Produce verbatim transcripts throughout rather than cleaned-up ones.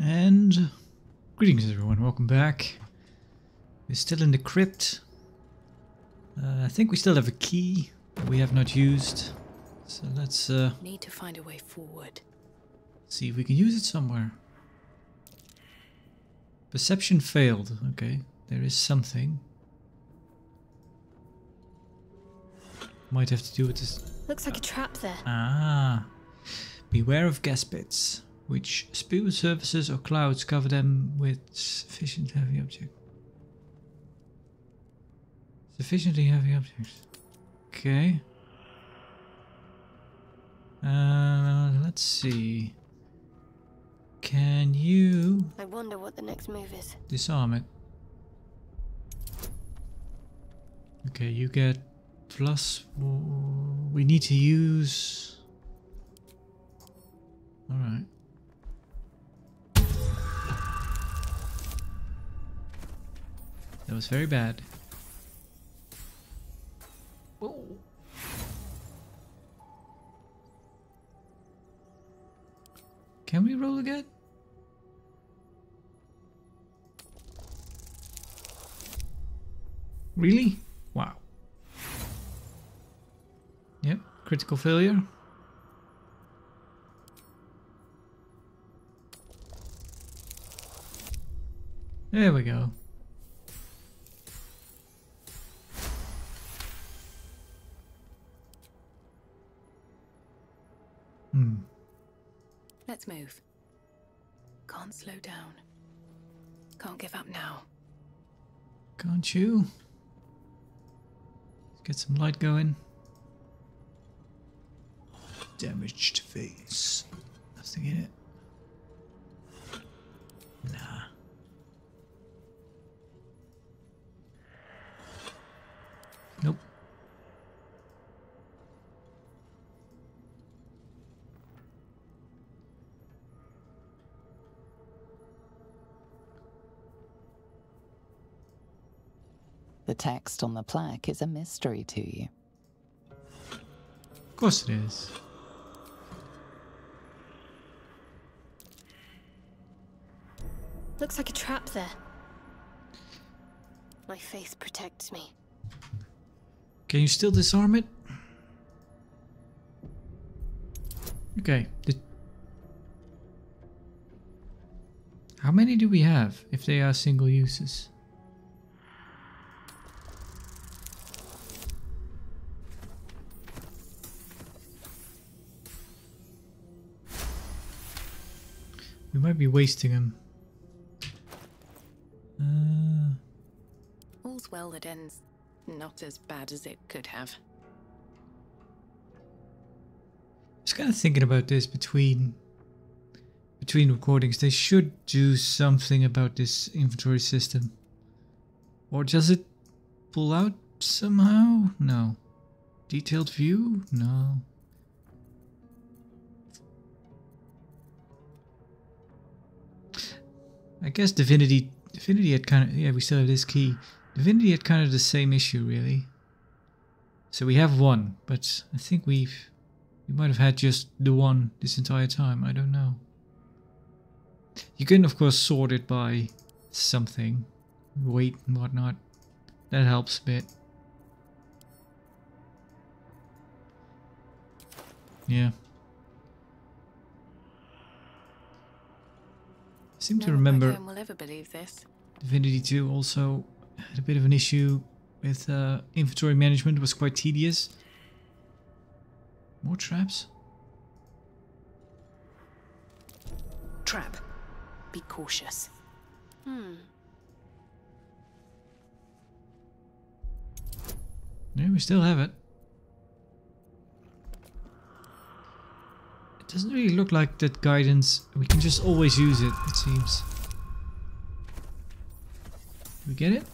And greetings everyone, welcome back. We're still in the crypt. Uh, I think we still have a key that we have not used. So let's uh, need to find a way forward. See if we can use it somewhere. Perception failed. Okay, there is something. Might have to do with this. Looks like a trap there. Ah. Beware of gas pits, which spew surfaces or clouds cover them with sufficient heavy objects. Sufficiently heavy objects. Okay. Uh, let's see. Can you... I wonder what the next move is. Disarm it. Okay, you get... Plus, we need to use... Alright. That was very bad. Whoa. Can we roll again? Really? Wow. Yep, critical failure. There we go. Hmm. Let's move. Can't slow down. Can't give up now. Can't you? Let's get some light going. Damaged face. Nothing in it. Nah. Nope. The text on the plaque is a mystery to you. Of course it is. Looks like a trap there. My faith protects me. Can you still disarm it? Okay. The... How many do we have if they are single uses? We might be wasting them. Uh, All's well that ends. Not as bad as it could have. I was kind of thinking about this between between recordings. They should do something about this inventory system. Or does it pull out somehow? No. Detailed view? No. I guess Divinity... Divinity had kind of... Yeah, we still have this key. Divinity had kind of the same issue, really. So we have one, but I think we've... We might have had just the one this entire time. I don't know. You can, of course, sort it by something. Weight and whatnot. That helps a bit. Yeah. I seem to remember we'll ever believe this. Divinity two also had a bit of an issue with uh, inventory management. It was quite tedious. More traps? Trap. Be cautious. Hmm. No, we still have it. Doesn't really look like that guidance. We can just always use it, it seems. We get it?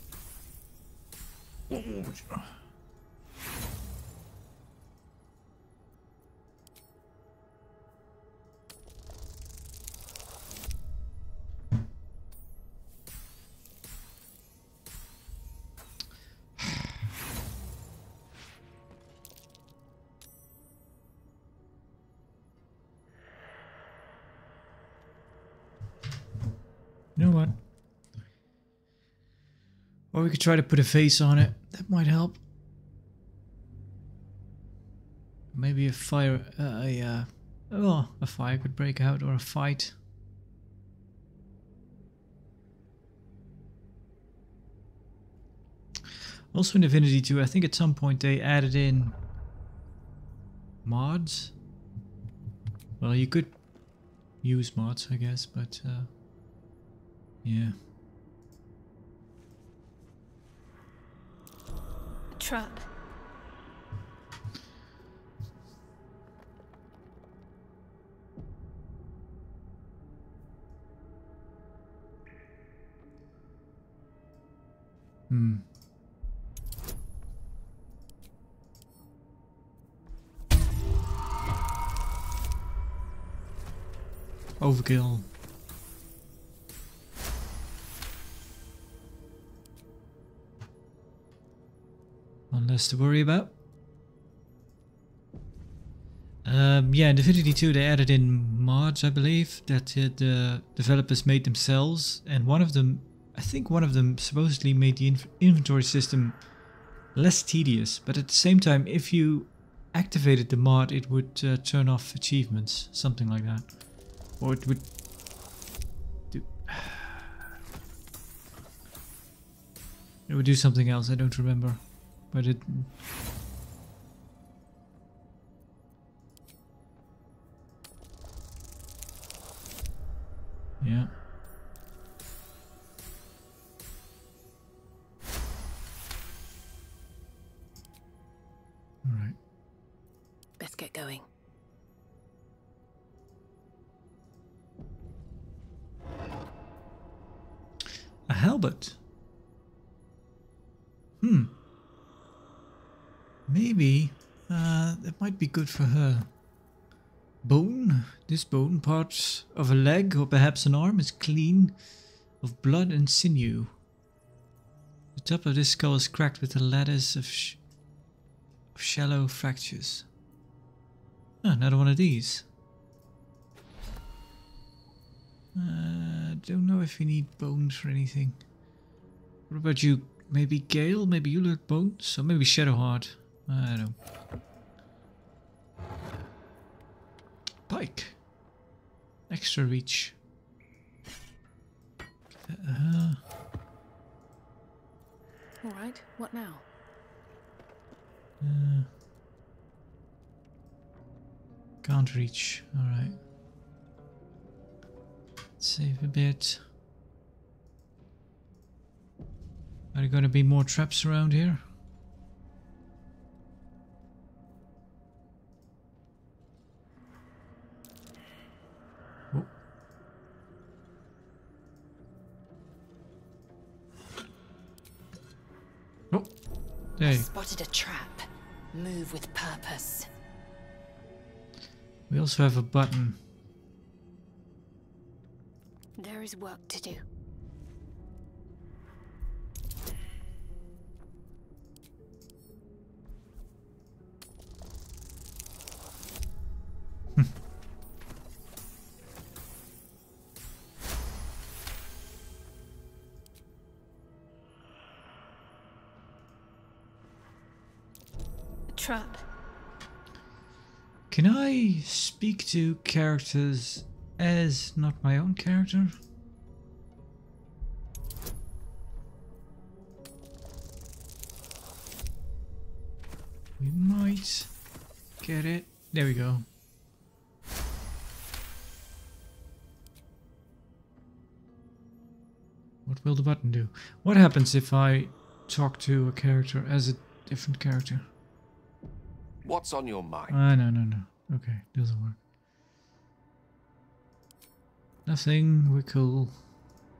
You know what? Or we could try to put a face on it. That might help. Maybe a fire, uh, a, uh, oh, a fire could break out, or a fight. Also in Divinity two, I think at some point they added in mods. Well, you could use mods, I guess, but uh, yeah. A trap. Hmm. Overkill. One less to worry about. Um, yeah, in Divinity two they added in mods, I believe, that uh, the developers made themselves, and one of them, I think one of them supposedly made the inv inventory system less tedious, but at the same time, if you activated the mod, it would uh, turn off achievements, something like that. Or it would do, it would do something else, I don't remember, but it... Yeah. All right. Let's get going. A halberd. Hmm. Maybe uh, that might be good for her. Bone. This bone, part of a leg or perhaps an arm, is clean of blood and sinew. The top of this skull is cracked with the lattice of, sh of shallow fractures. Oh, another one of these. I uh, don't know if we need bones for anything. What about you? Maybe Gale? Maybe you look bones? Or maybe Shadowheart? I don't know. Pike. Extra reach. Uh, Alright, what now? Uh, can't reach. Alright. Save a bit. Are there going to be more traps around here? Oh. Oh. There. I spotted a trap. Move with purpose. We also have a button. There is work to do. A trap. Can I speak to characters as not my own character? We might get it. There we go. What will the button do? What happens if I talk to a character as a different character? What's on your mind? Ah, no, no, no. Okay, doesn't work. Nothing, we're cool.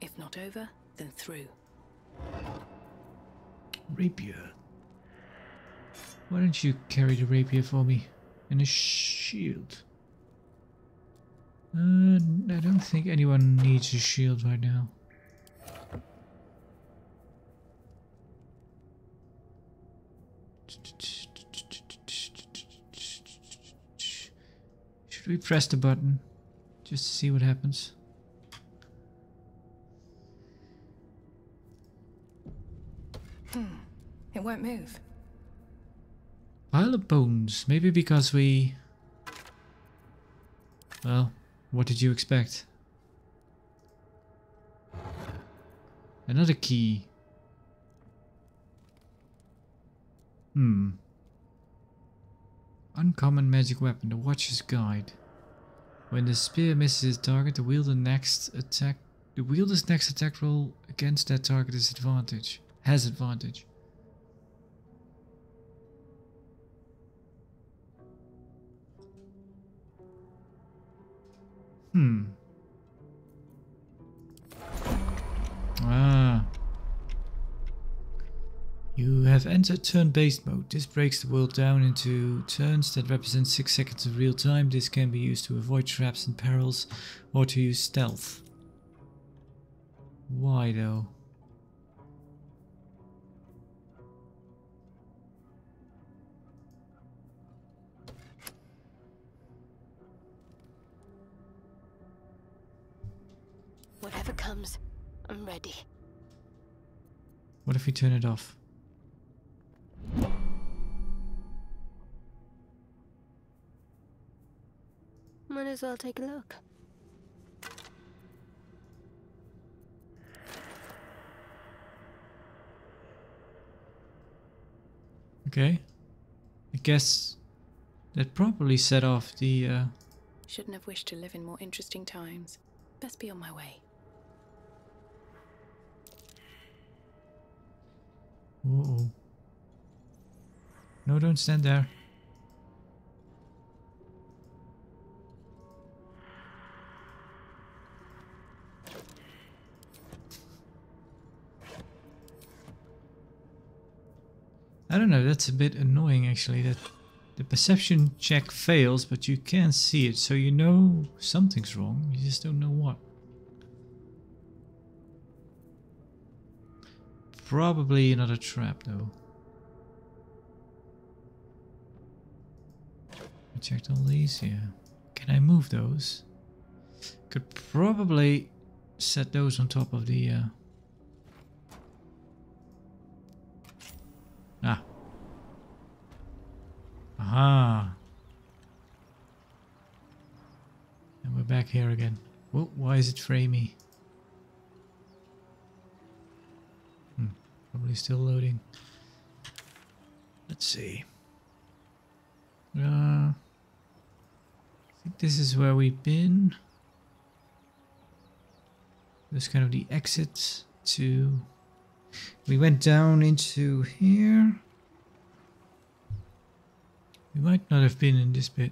If not over, then through. Rapier. Why don't you carry the rapier for me? And a shield. Uh, I don't think anyone needs a shield right now. Should we press the button? Just to see what happens. Hmm. It won't move. Pile of bones. Maybe because we... Well, what did you expect? Another key. Hmm. Uncommon magic weapon. The Watcher's Guide. When the spear misses its target, the wielder's next attack the wielder's next attack roll against that target is advantage. Has advantage. Hmm. Ah. You have entered turn-based mode. This breaks the world down into turns that represent six seconds of real time. This can be used to avoid traps and perils or to use stealth. Why though? Whatever comes, I'm ready. What if we turn it off? Might as well take a look. Okay. I guess that probably set off the uh shouldn't have wished to live in more interesting times. Best be on my way. Uh-oh. No, don't stand there. I don't know, that's a bit annoying actually, that the perception check fails, but you can't see it, so you know something's wrong, you just don't know what. Probably another trap though. I checked all these here. Can I move those? Could probably set those on top of the... Uh... Ah. Aha. And we're back here again. Whoa, why is it framey? Hmm, probably still loading. Let's see. Uh, I think this is where we've been. This kind of the exit to... We went down into here. We might not have been in this bit.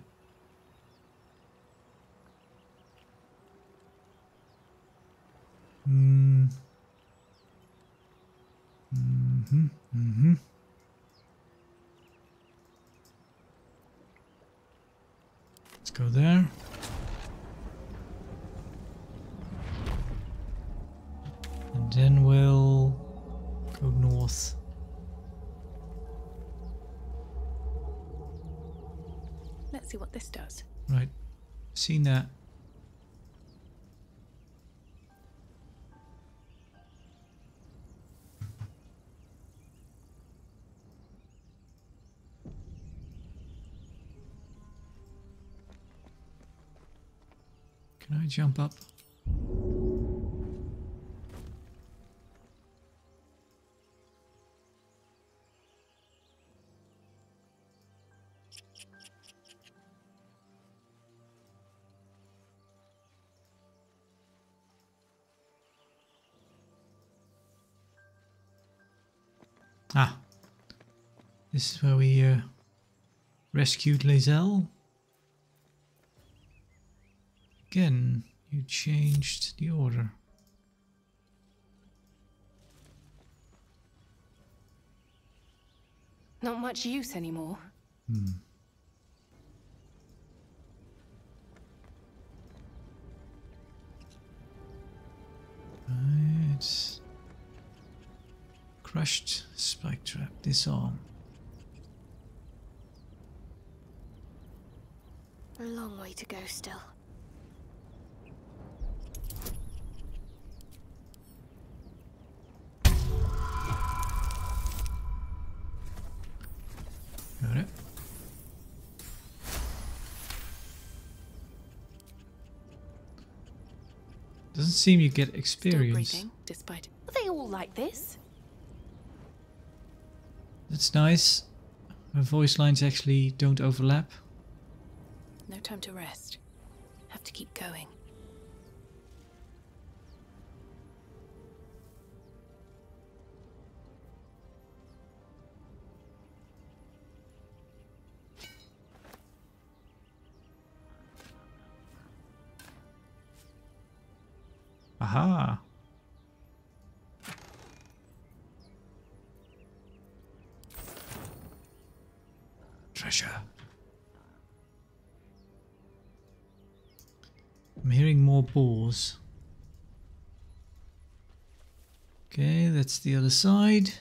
Hmm. Mm-hmm. Mm-hmm. Let's go there. And then we'll go north. Let's see what this does. Right. Seen that. Can I jump up? Ah, this is where we uh, rescued Lae'zel. Again, you changed the order. Not much use anymore. Hmm. Right. Crushed spike trap. Disarm. A long way to go still. Doesn't seem you get experience. Still breathing, despite... Are they all like this? That's nice. My voice lines actually don't overlap. No time to rest. Have to keep going. Aha. Treasure. I'm hearing more boars. Okay, that's the other side.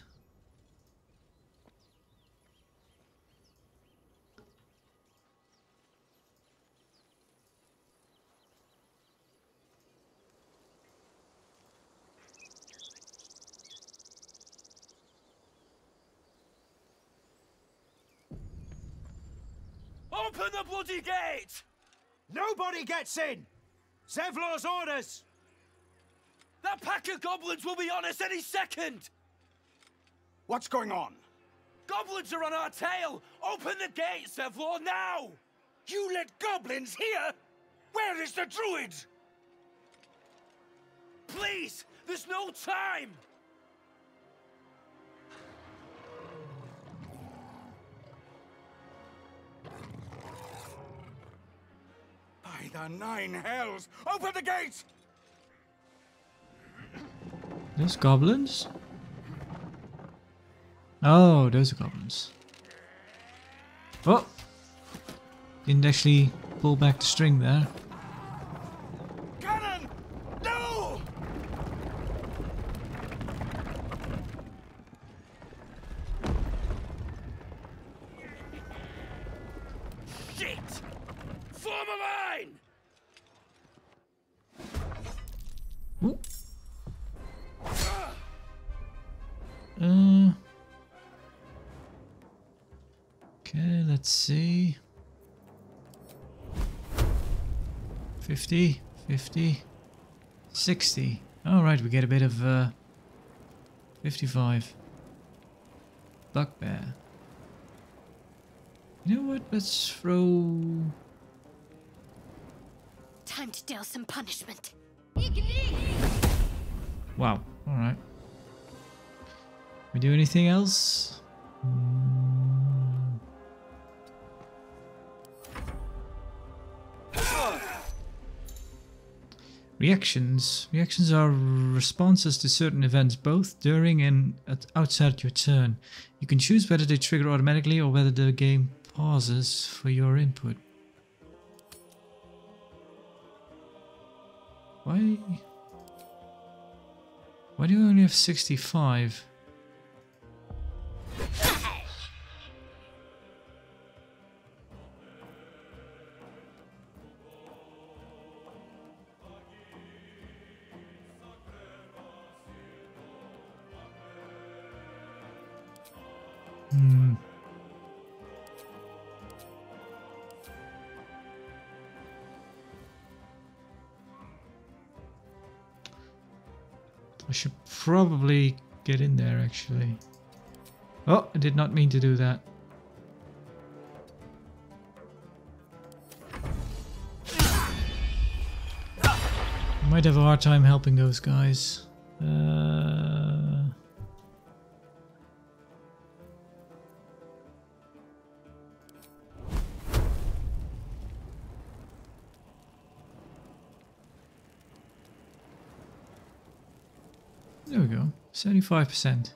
Open the bloody gate! Nobody gets in! Zevlor's orders! That pack of goblins will be on us any second! What's going on? Goblins are on our tail! Open the gate, Zevlor, now! You let goblins here? Where is the druid? Please! There's no time! The nine hells! Open the gates! Those goblins? Oh, those are goblins. Oh! Didn't actually pull back the string there. Cannon! No! Shit! Form a line! Ooh. Uh, okay, let's see. fifty, fifty, sixty. Alright, we get a bit of uh, fifty-five. Buckbear. You know what? Let's throw. Time to deal some punishment. Wow, alright. We do anything else? Mm. Reactions. Reactions are responses to certain events both during and outside your turn. You can choose whether they trigger automatically or whether the game pauses for your input. Why? Why do we only have sixty-five? Hmm. I should probably get in there, actually. Oh, I did not mean to do that. I might have a hard time helping those guys. Uh... There we go, seventy-five percent.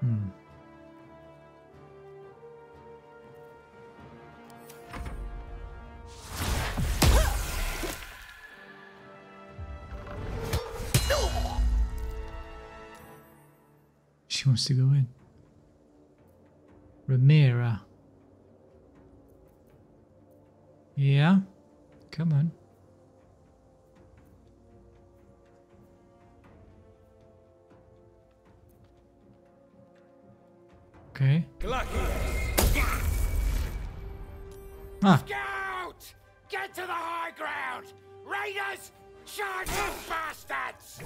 Hmm. She wants to go in. Ramira. Yeah, come on. Okay. Ah. Get to the high ground! Raiders! Shards of bastards!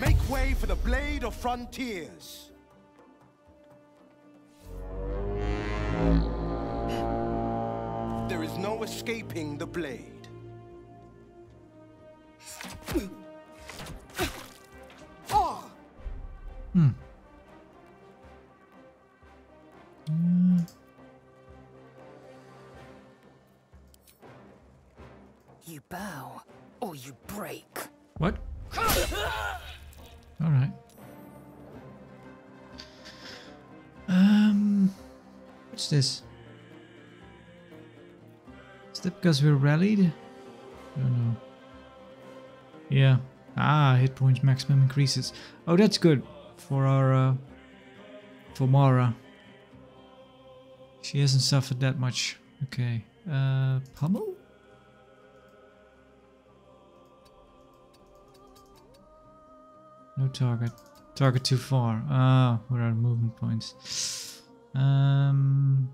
Make way for the Blade of Frontiers! There is no escaping the blade. Oh. Hmm. Mm. You bow, or you break. What? All right. Um, what's this? Is that because we're rallied? I don't know. Yeah. Ah, hit points maximum increases. Oh, that's good for our uh, for Mara. She hasn't suffered that much. Okay. Uh, pummel. No target. Target too far. Ah, where are the movement points? Um.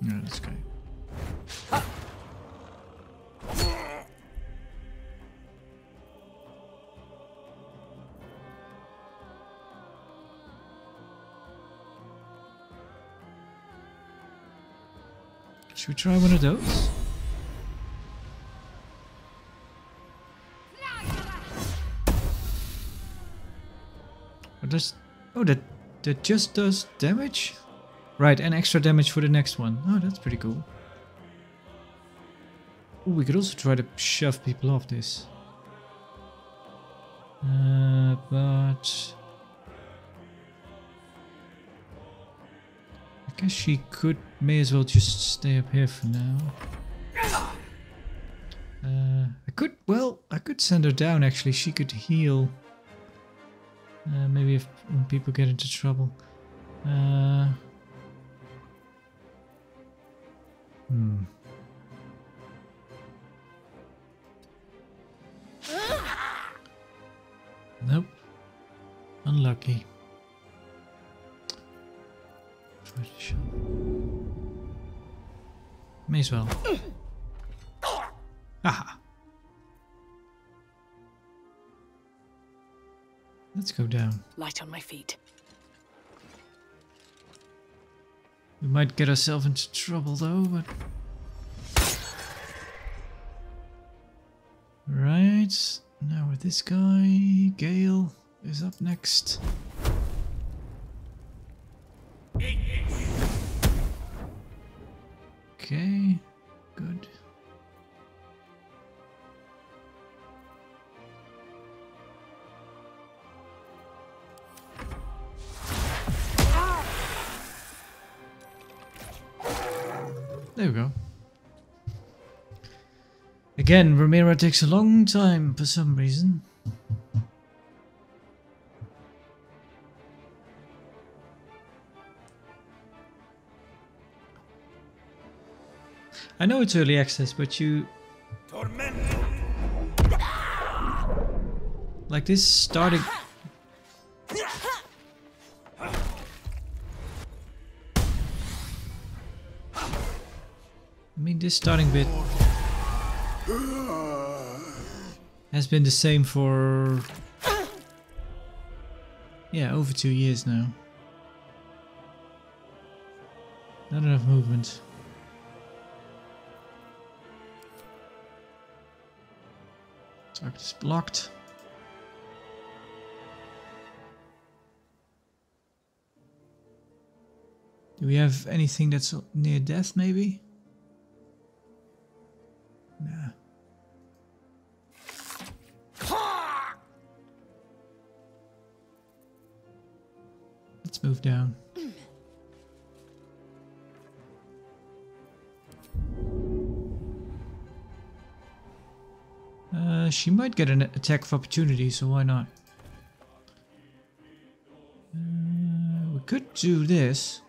No, that's okay. Ah. Should we try one of those? Does, oh, that that just does damage? Right, and extra damage for the next one. Oh, that's pretty cool. Ooh, we could also try to shove people off this. Uh, but... I guess she could, may as well just stay up here for now. Uh, I could, well, I could send her down actually, she could heal. Uh, maybe if when people get into trouble. Uh, hmm. Nope. Unlucky. Try to shove. May as well. Aha. Let's go down. Light on my feet. We might get ourselves into trouble though, but... Right, now with this guy, Gale is up next. Okay, good. There we go. Again, Romero takes a long time for some reason. I know it's early access, but you... Torment. Like this starting... I mean, this starting bit has been the same for, yeah, over two years now. Not enough movement. Target is blocked. Do we have anything that's near death, maybe? Nah. Let's move down. Uh, she might get an attack of opportunity, so why not? Uh, we could do this.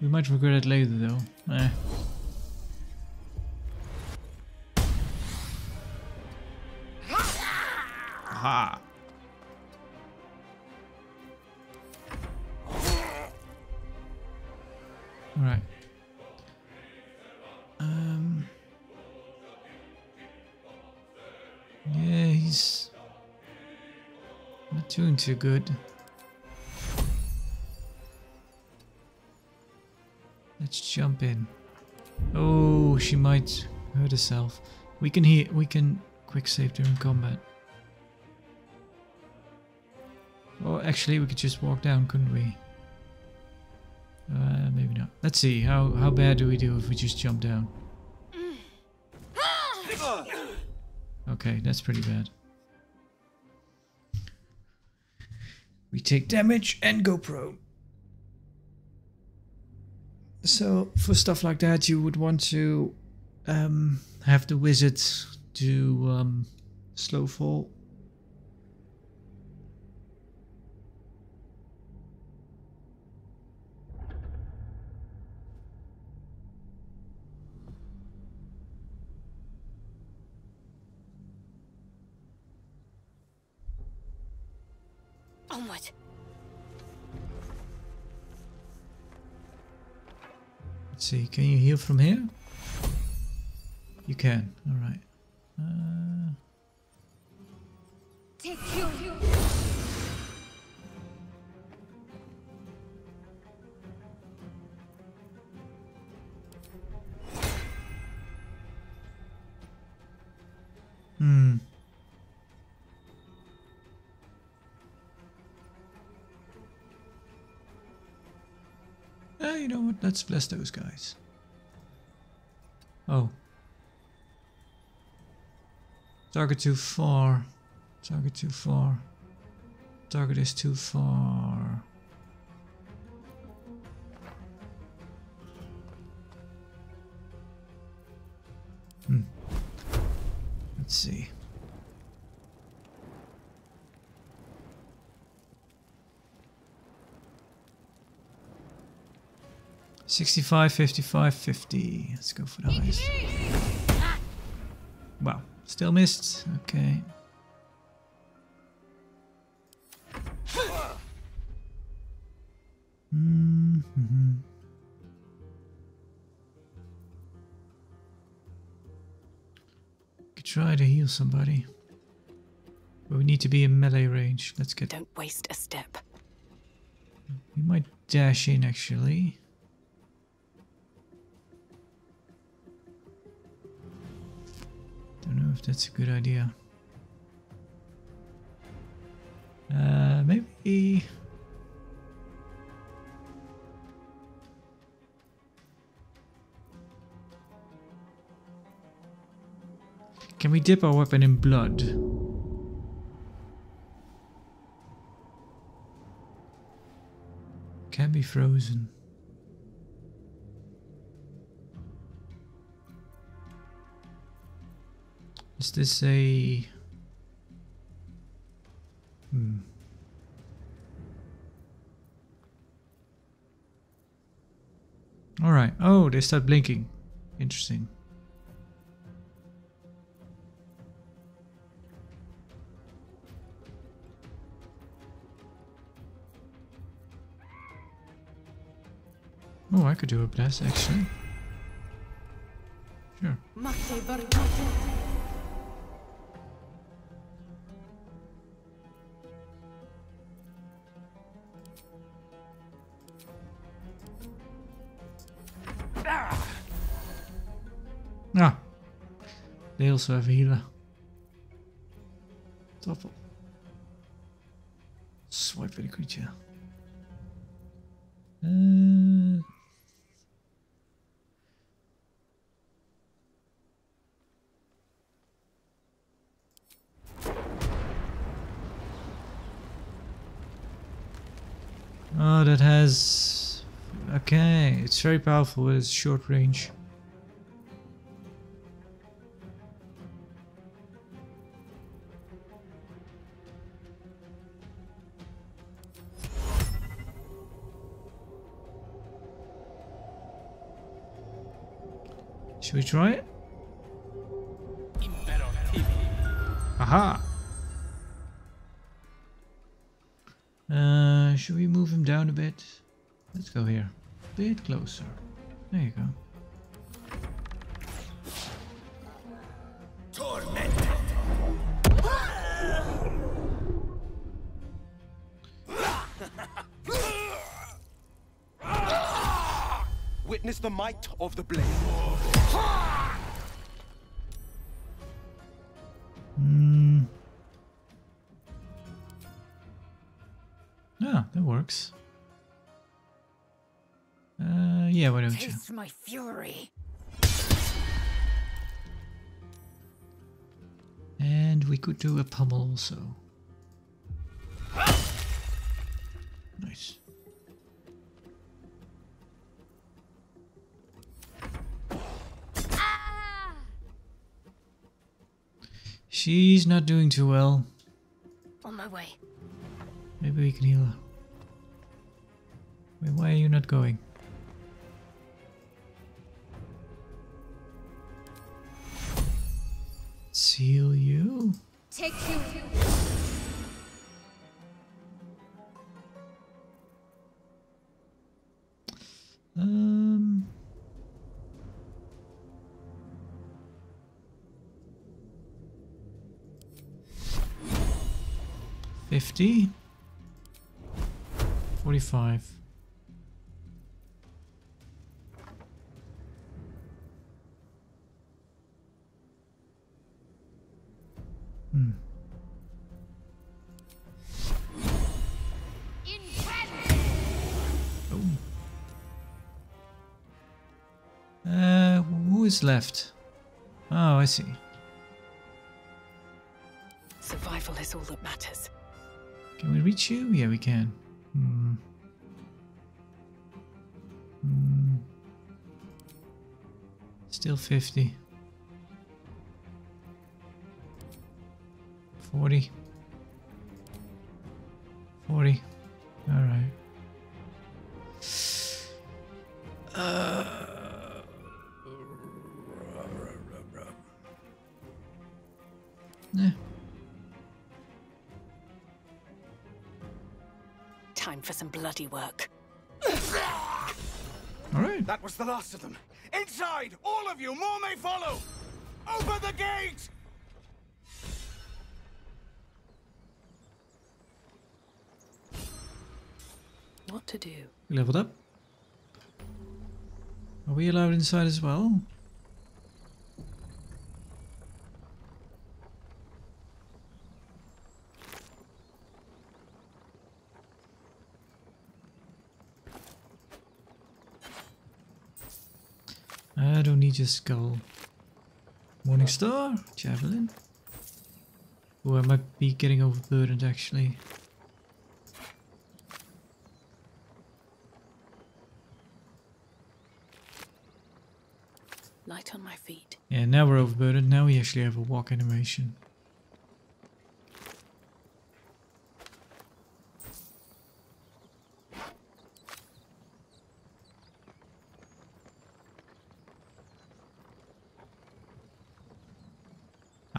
We might regret it later, though. Eh. Aha. All right. Um. Yeah, he's not doing too good. Let's jump in. Oh, she might hurt herself. We can hear. We can quick save during combat. Or actually, we could just walk down, couldn't we? Uh, maybe not. Let's see. How how bad do we do if we just jump down? Okay, that's pretty bad. We take damage and go prone. So for stuff like that, you would want to um, have the wizard do um, slow fall. Onward. Let's see, can you heal from here? You can, alright. Uh... Take you. Hmm. You know what? Let's bless those guys. Oh. Target too far. Target too far. Target is too far. Hmm. Let's see. sixty-five, fifty-five, fifty. Let's go for the highest. Wow, still missed. Okay. Mm-hmm. Could try to heal somebody. But we need to be in melee range. Let's get. Don't waste a step. We might dash in actually. I don't know if that's a good idea. Uh, maybe. Can we dip our weapon in blood? Can be frozen. Is this a... Hmm. Alright. Oh, they start blinking. Interesting. Oh, I could do a blast, actually. Sure. Ah, they also have a healer. Topple. Swipe at a creature. Uh, oh, that has... Okay, it's very powerful with its short range. Should we try it? Aha! Uh, should we move him down a bit? Let's go here. A bit closer. There you go. Tormented. Witness the might of the blade. Hmm. Ah, that works. Uh, yeah, why don't Taste you? Taste my fury. And we could do a pummel also. Nice. Ah! She's not doing too well. On my way. Maybe we can heal her. Wait, why are you not going? Heal you. Take you. Um. Fifty. Forty-five. Hmm. Oh. Uh, who is left? Oh, I see. Survival is all that matters. Can we reach you? Yeah, we can. Hmm. Hmm. Still fifty. Forty. Forty. Alright. Uh, yeah. Time for some bloody work. Alright. That was the last of them. Inside! All of you! More may follow! Open the gate! What to do? We leveled up. Are we allowed inside as well? I don't need your skull. Morning Star, Javelin. Oh, I might be getting overburdened actually. Light on my feet. Yeah, now we're overburdened. Now we actually have a walk animation.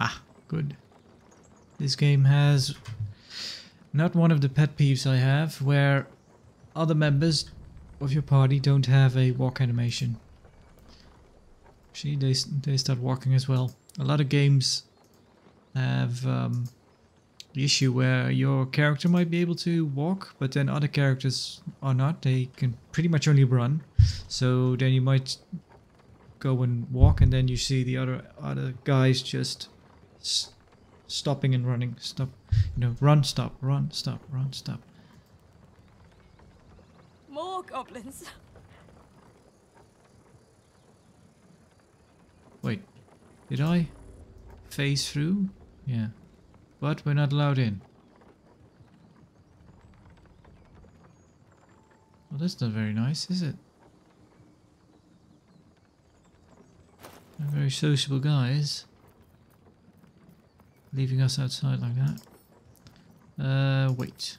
Ah, good. This game has not one of the pet peeves I have, where other members of your party don't have a walk animation. Actually, they, they start walking as well. A lot of games have um, the issue where your character might be able to walk, but then other characters are not. They can pretty much only run. So then you might go and walk, and then you see the other other guys just s stopping and running. Stop, you know, run, stop, run, stop, run, stop. More goblins. Wait, did I phase through? Yeah, but we're not allowed in. Well, that's not very nice, is it? Not very sociable guys. Leaving us outside like that. Uh, wait.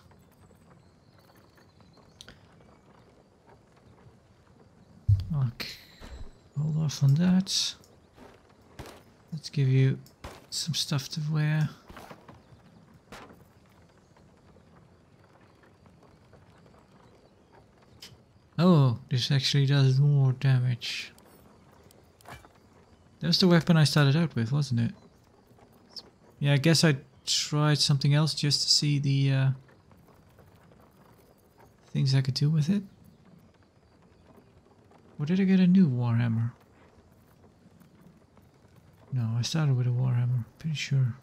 Okay, hold off on that. Let's give you some stuff to wear. This actually does more damage. That was the weapon I started out with, wasn't it? Yeah, I guess I tried something else just to see the uh, things I could do with it. Or did I get a new warhammer? No, I started with a warhammer, pretty sure.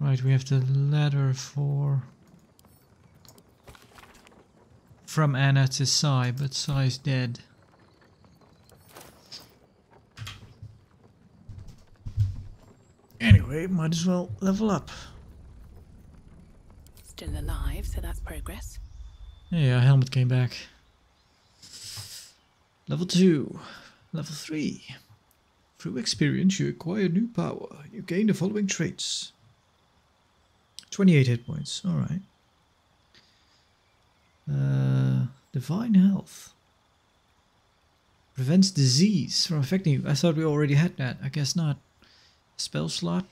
Right, we have the ladder for... from Anna to Sai, but Sai's dead. Anyway, might as well level up. Still alive, so that's progress. Yeah, helmet came back. Level two, level three. Through experience, you acquire new power. You gain the following traits. twenty-eight hit points. All right. Uh, divine health prevents disease from affecting you. I thought we already had that. I guess not. Spell slot.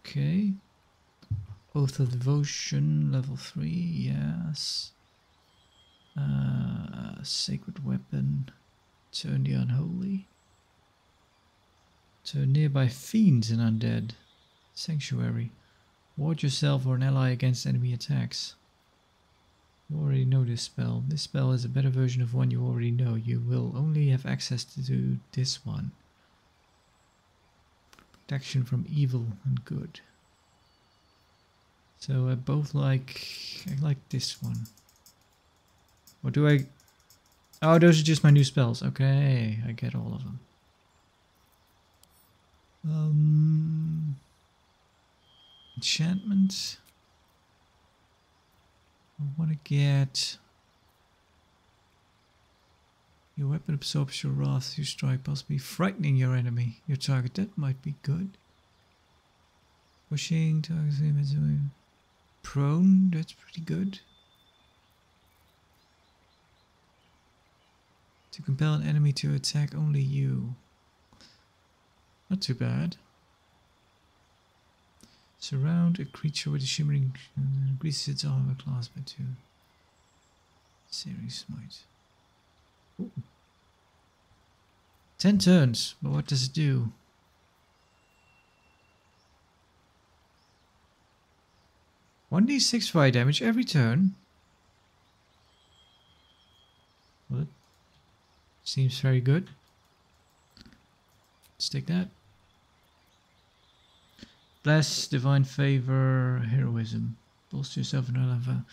Okay. Oath of Devotion, level three, yes. Uh, sacred Weapon, turn the unholy. Turn nearby fiends and undead. Sanctuary, ward yourself or an ally against enemy attacks. You already know this spell. This spell is a better version of one you already know. You will only have access to this one. Protection from evil and good. So I both like, I like this one. What do I, oh, those are just my new spells. Okay, I get all of them. Um, enchantment. I want to get, your weapon absorbs your wrath, you strike, possibly frightening your enemy, your target. That might be good. Pushing, targets him. Prone, that's pretty good. To compel an enemy to attack only you. Not too bad. Surround a creature with a shimmering, and increases its armor class by two. Searing Smite. Ooh. Ten turns, but what does it do? one d six fire damage every turn. Well, seems very good. Let's take that. Bless, divine favor, heroism. Bolster yourself in lava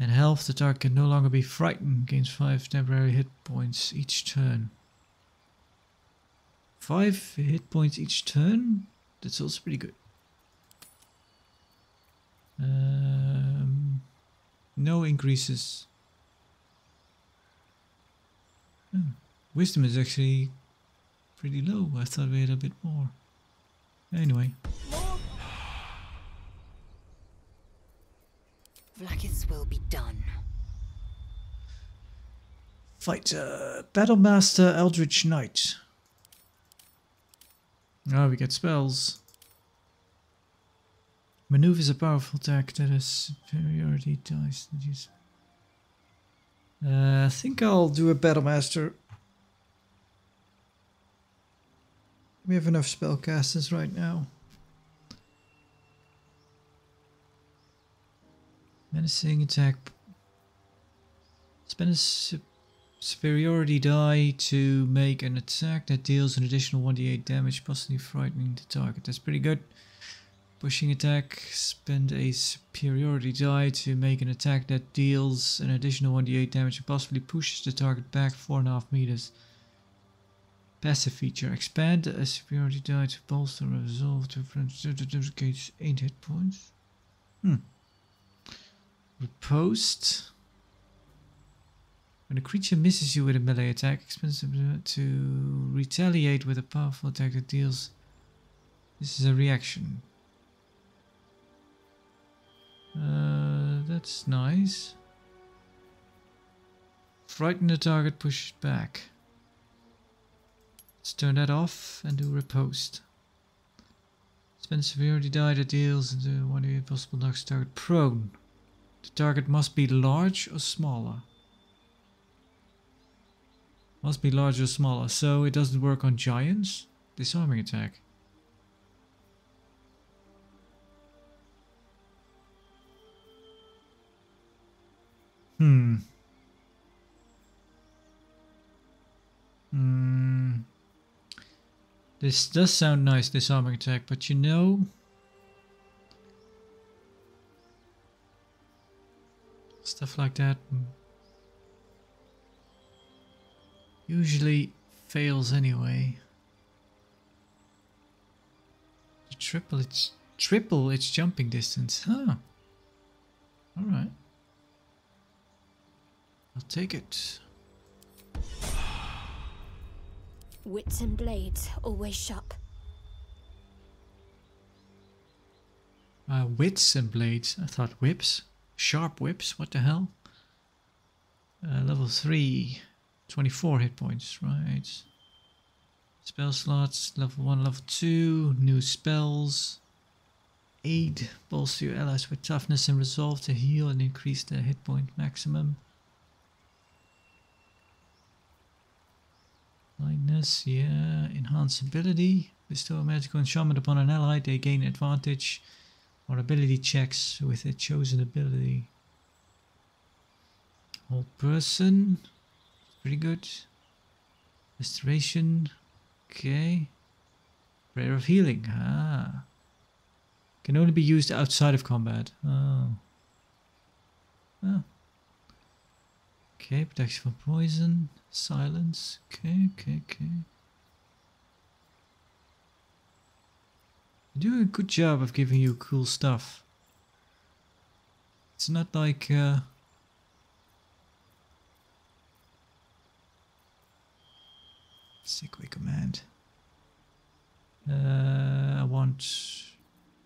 and health. The target can no longer be frightened. Gains five temporary hit points each turn. Five hit points each turn? That's also pretty good. Um, no increases. Oh, wisdom is actually pretty low. I thought we had a bit more. Anyway. Vlakis will be done. Fighter, Battlemaster, Eldritch Knight. Now oh, we get spells. Maneuver is a powerful attack that has superiority dice. Uh, I think I'll do a Battlemaster. We have enough spellcasters right now. Menacing attack. Spend a su superiority die to make an attack that deals an additional one d eight damage, possibly frightening the target. That's pretty good. Pushing attack, spend a superiority die to make an attack that deals an additional one d eight damage and possibly pushes the target back four and a half meters. Passive feature, expand a superiority die to bolster a resolve to gain eight hit points. Hmm. Riposte. When a creature misses you with a melee attack, expend to retaliate with a powerful attack that deals. This is a reaction. Uh, that's nice. Frighten the target, push it back. Let's turn that off and do riposte. Spend severity die that deals one of the possible knocks target prone. The target must be large or smaller. Must be larger or smaller, so it doesn't work on giants. Disarming attack. Hmm. Hmm. This does sound nice, disarming attack, but you know... stuff like that usually fails anyway. The triple its triple its jumping distance, huh? Alright. I'll take it. Wits and blades always sharp. Uh, wits and blades. I thought whips. Sharp whips. What the hell? Uh, level three. twenty-four hit points. Right. Spell slots. Level one, level two. New spells. Aid. Bolster your allies with toughness and resolve to heal and increase their hit point maximum. Blindness, yeah. Enhance ability. Bestow a magical enchantment upon an ally. They gain advantage or ability checks with their chosen ability. Whole person. Pretty good. Restoration. Okay. Prayer of healing. Ah. Can only be used outside of combat. Oh. Ah. Okay, protection from poison, silence, okay, okay, okay. I do a good job of giving you cool stuff. It's not like... Uh, Sequoia command. Uh, I want...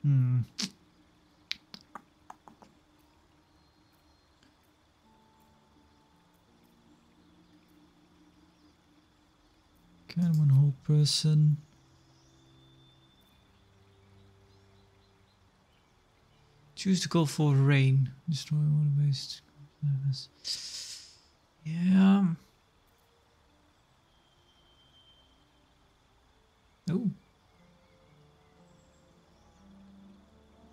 Hmm... Can one whole person. Choose to call for rain. Destroy one waste. Yeah. Oh.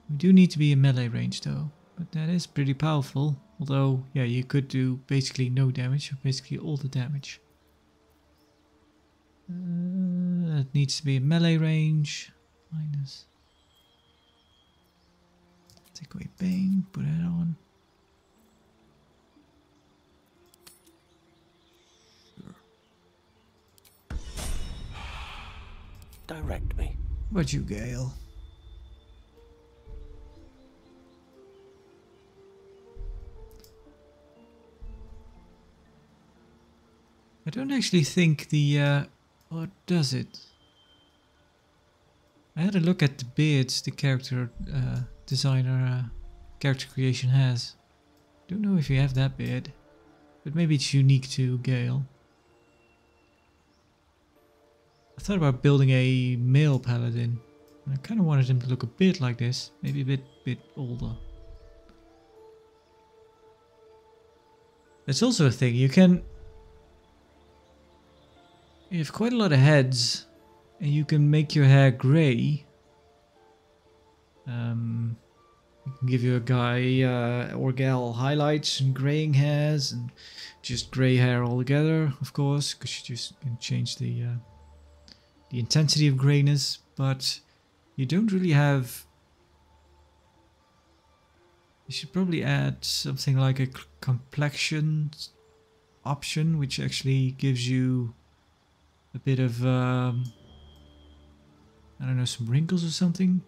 We do need to be in melee range though. But that is pretty powerful. Although, yeah, you could do basically no damage or basically all the damage. Uh, it needs to be a melee range. Minus. Take away Bane, put that on. Sure. Direct me. But you, Gale. I don't actually think the. Uh, Or does it? I had a look at the beards the character uh, designer, uh, character creation has. Don't know if you have that beard, but maybe it's unique to Gale. I thought about building a male paladin. I kind of wanted him to look a bit like this, maybe a bit, bit older. That's also a thing, you can... You have quite a lot of heads, and you can make your hair grey. Um, you can give your guy uh, or gal highlights and greying hairs, and just grey hair altogether, of course, because you just can change the uh, the intensity of greyness. But you don't really have. You should probably add something like a complexion option, which actually gives you. A bit of, um, I don't know, some wrinkles or something.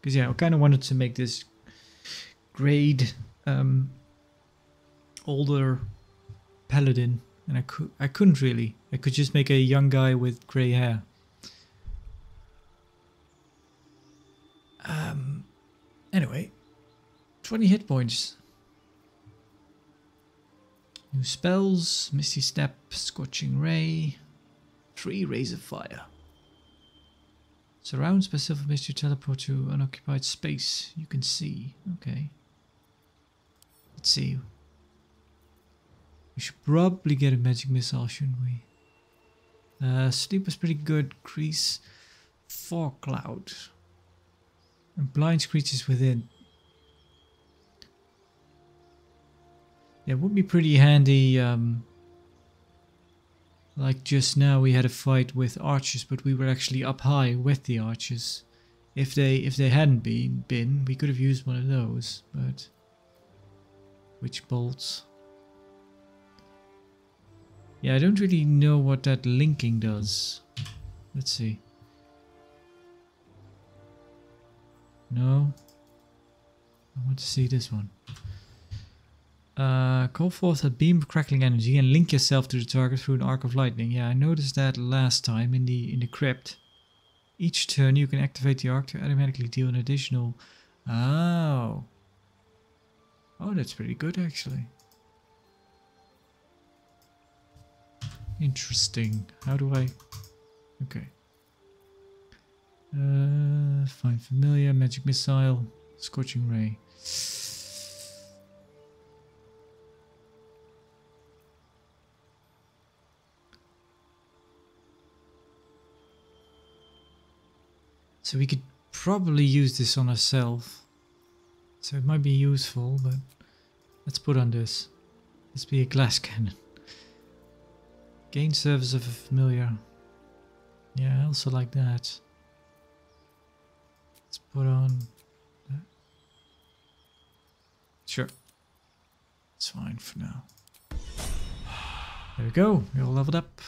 Because, yeah, I kind of wanted to make this grade um, older paladin. And I, co I couldn't really. I could just make a young guy with grey hair. Um, anyway, twenty hit points. New spells, Misty Step, Scorching Ray. Three rays of fire. Surrounds by silver mist, you teleport to unoccupied space you can see. Okay. Let's see. We should probably get a magic missile, shouldn't we? Uh, sleep is pretty good. Crease fog cloud. And blinds creatures within. Yeah, it would be pretty handy. Um, like just now we had a fight with archers, but we were actually up high with the archers. If they if they hadn't been, been we could have used one of those, but... Witch bolts. Yeah, I don't really know what that linking does. Let's see. No. I want to see this one. Uh, call forth a beam of crackling energy and link yourself to the target through an arc of lightning. Yeah, I noticed that last time in the in the crypt. Each turn you can activate the arc to automatically deal an additional... Oh. Oh, that's pretty good actually. Interesting. How do I... Okay. Uh, find familiar, magic missile, scorching ray. So we could probably use this on ourselves. So it might be useful, but let's put on this. Let's be a glass cannon. Gain service of a familiar. Yeah, I also like that. Let's put on that. Sure. It's fine for now. There we go. We're all leveled up.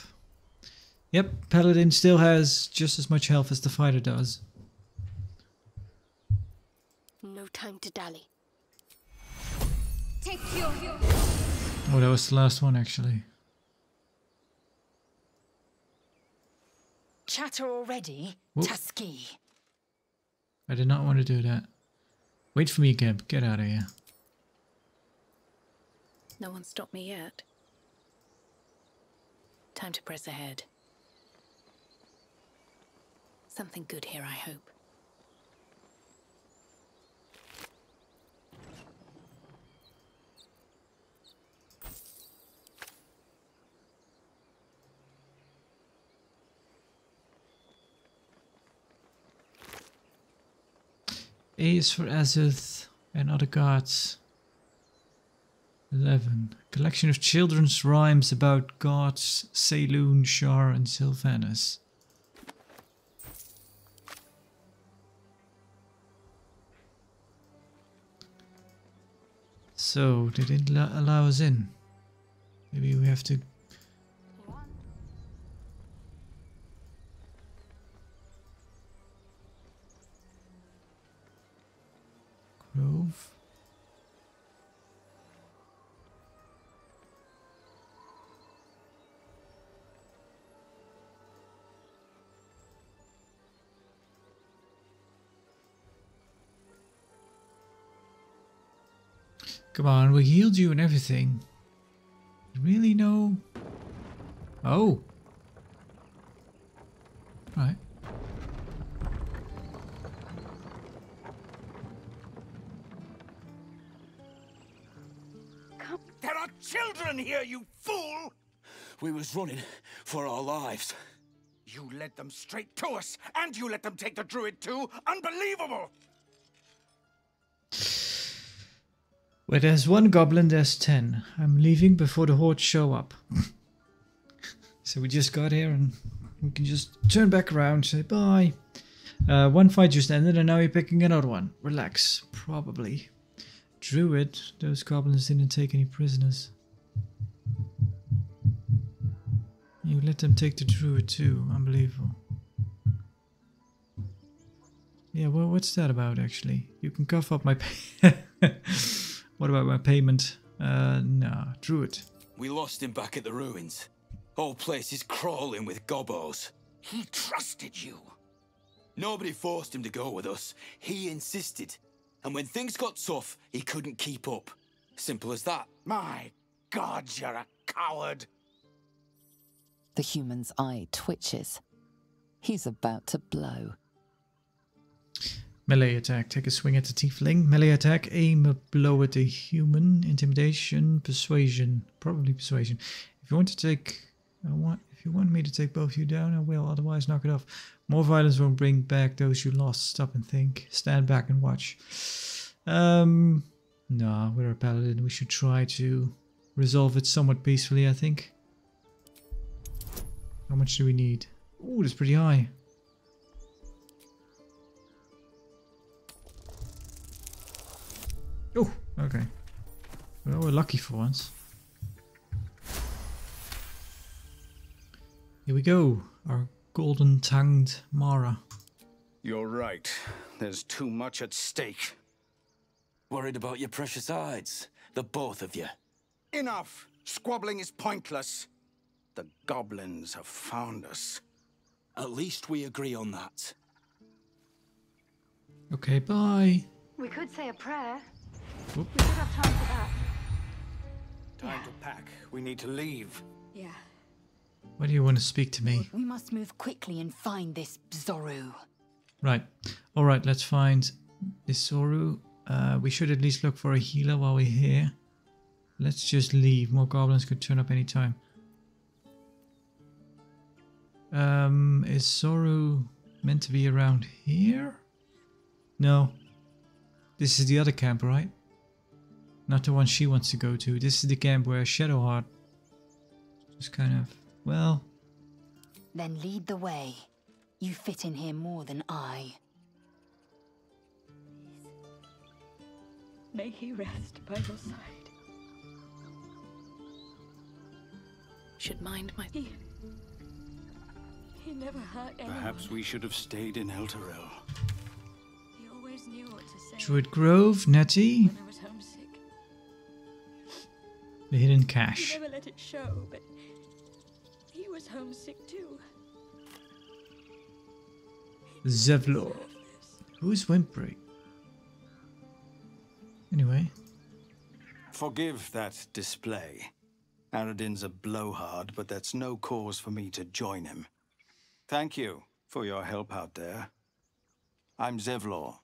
Yep, Paladin still has just as much health as the fighter does. No time to dally. Take your... Oh, that was the last one, actually. Chatter already, Tusky. I did not want to do that. Wait for me, Geb. Get out of here. No one stopped me yet. Time to press ahead. Something good here, I hope. A is for Azith and other gods. eleven. A collection of children's rhymes about gods, Saloon, Shar, and Sylvanus. So, they didn't allow us in. Maybe we have to... Grove. Come on, we healed you and everything. Really, no? Oh. Right. There are children here, you fool! We was running for our lives. You led them straight to us, and you let them take the druid too. Unbelievable! Where there's one goblin, there's ten. I'm leaving before the horde show up. So we just got here and we can just turn back around, say bye. Uh, one fight just ended and now you're picking another one. Relax, probably. Druid, those goblins didn't take any prisoners. You let them take the druid too, unbelievable. Yeah, well, what's that about actually? You can cough up my pay. What about my payment? Uh, nah, druid. We lost him back at the ruins. Whole place is crawling with gobos. He trusted you. Nobody forced him to go with us. He insisted. And when things got tough, he couldn't keep up. Simple as that. My God, you're a coward. The human's eye twitches. He's about to blow. Melee attack. Take a swing at the tiefling. Melee attack. Aim a blow at the human. Intimidation. Persuasion. Probably persuasion. If you want to take... I want... If you want me to take both you down, I will. Otherwise, knock it off. More violence won't bring back those you lost. Stop and think. Stand back and watch. Um... Nah, we're a paladin. We should try to resolve it somewhat peacefully, I think. How much do we need? Ooh, that's pretty high. Oh, okay. Well, we're lucky for once. Here we go. Our golden-tongued Mara. You're right. There's too much at stake. Worried about your precious hides, the both of you. Enough! Squabbling is pointless. The goblins have found us. At least we agree on that. Okay, bye. We could say a prayer. Oop. We could have time for that. Time yeah. to pack. We need to leave. Yeah. Why do you want to speak to me? We must move quickly and find this Zorru. Right. All right, let's find this Zorru. Uh, we should at least look for a healer while we're here. Let's just leave. More goblins could turn up any time. Um, is Zorru meant to be around here? No. This is the other camp, right? Not the one she wants to go to. This is the camp where Shadowheart just kind of, well... Then lead the way. You fit in here more than I. May he rest by your side. Should mind my... He, he never hurt anyone. Perhaps we should have stayed in Elturel. He always knew what to say. Druid Grove, Nettie. When I was homesick. The hidden cache. He never let it show, but he was homesick too. Zevlor. Who's whimpering? Anyway. Forgive that display. Aradin's a blowhard, but that's no cause for me to join him. Thank you for your help out there. I'm Zevlor.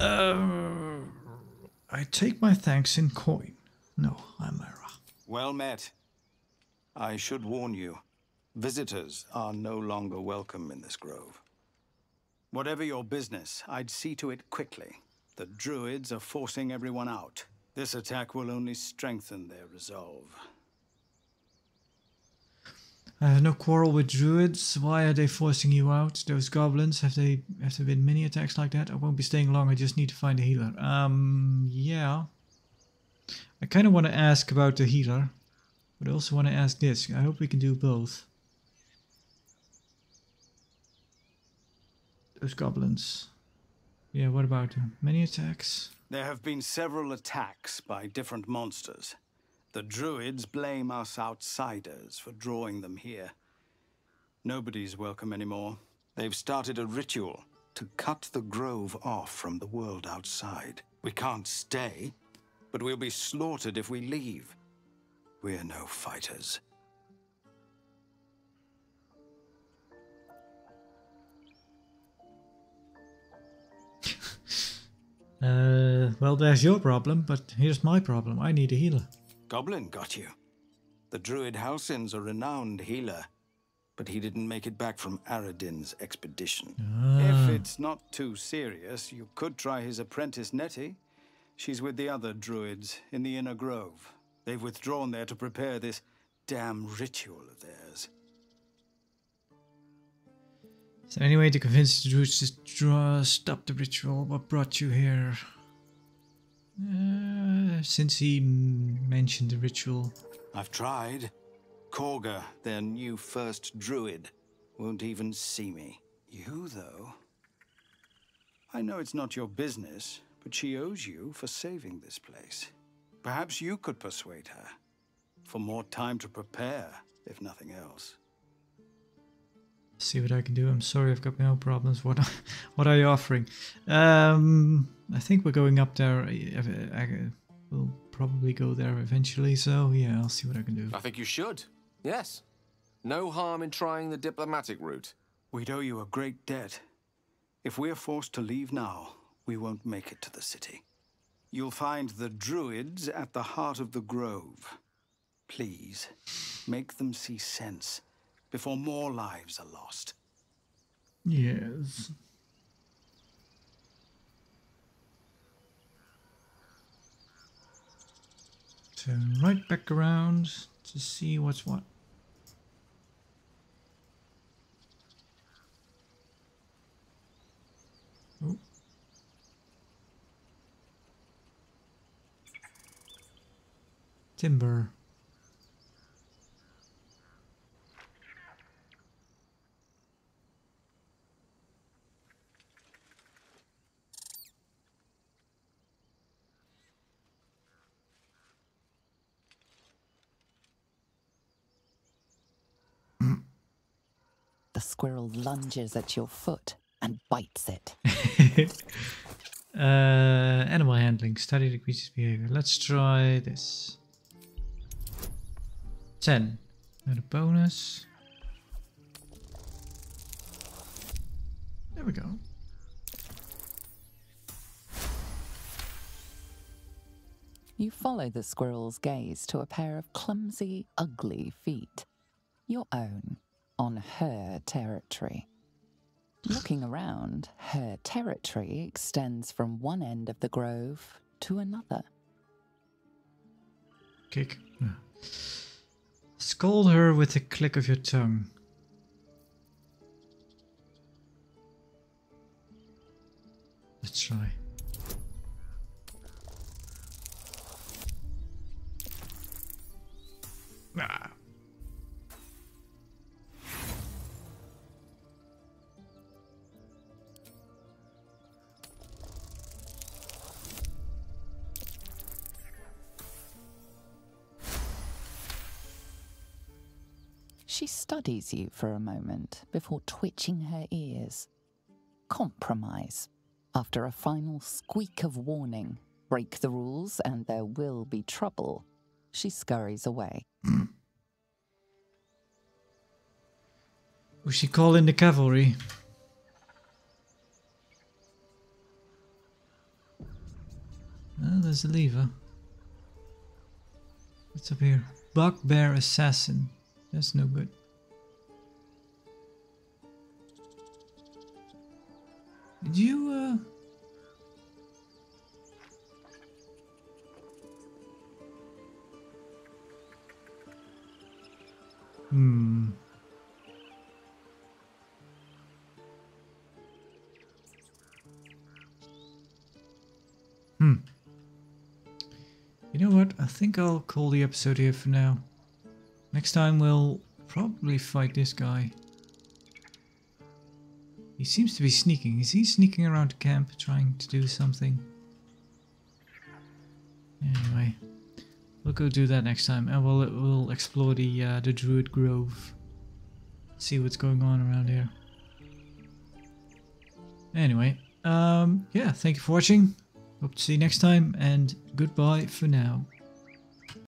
Uh, I take my thanks in coin. No, I'm Mara. Well met. I should warn you, visitors are no longer welcome in this grove. Whatever your business, I'd see to it quickly. The druids are forcing everyone out. This attack will only strengthen their resolve. I have no quarrel with druids. Why are they forcing you out? Those goblins, have they have there been many attacks like that? I won't be staying long. I just need to find a healer. Um, yeah. I kind of want to ask about the healer, but I also want to ask this. I hope we can do both. Those goblins. Yeah, what about them? Many attacks? There have been several attacks by different monsters. The druids blame us outsiders for drawing them here. Nobody's welcome anymore. They've started a ritual to cut the grove off from the world outside. We can't stay, but we'll be slaughtered if we leave. We're no fighters. Uh, well, there's your problem, but here's my problem. I need a healer. Goblin got you. The druid Halsin's a renowned healer, but he didn't make it back from Aradin's expedition. Ah. If it's not too serious, you could try his apprentice Nettie. She's with the other druids in the inner grove. They've withdrawn there to prepare this damn ritual of theirs. Is there any way to convince the druids to draw, stop the ritual? What brought you here? Uh, since he mentioned the ritual. I've tried. Corga, their new first druid, won't even see me. You, though. I know it's not your business, but she owes you for saving this place. Perhaps you could persuade her. For more time to prepare, if nothing else. See what I can do. I'm sorry, I've got no problems. What, what are you offering? Um, I think we're going up there. I, I, I, we'll probably go there eventually. So yeah, I'll see what I can do. I think you should. Yes. No harm in trying the diplomatic route. We'd owe you a great debt. If we're forced to leave now, we won't make it to the city. You'll find the druids at the heart of the grove. Please, make them see sense before more lives are lost. Yes. Turn right back around to see what's what. Oh. Timber. The squirrel lunges at your foot and bites it. uh, animal handling. Study the creature's behavior. Let's try this. ten. Another bonus. There we go. You follow the squirrel's gaze to a pair of clumsy, ugly feet. Your own. On her territory. Looking around, her territory extends from one end of the grove to another. Kick. No. Scold her with a click of your tongue. Let's try. Ah. She studies you for a moment before twitching her ears. Compromise. After a final squeak of warning, break the rules and there will be trouble. She scurries away. Will she call in the cavalry? Oh, there's a lever. What's up here? Bugbear assassin. That's no good. Did you, uh... Hmm. Hmm. You know what? I think I'll call the episode here for now. Next time we'll probably fight this guy. He seems to be sneaking. Is he sneaking around the camp trying to do something? Anyway, we'll go do that next time, and we'll we'll explore the uh, the Druid Grove. See what's going on around here. Anyway, um, yeah, thank you for watching. Hope to see you next time, and goodbye for now.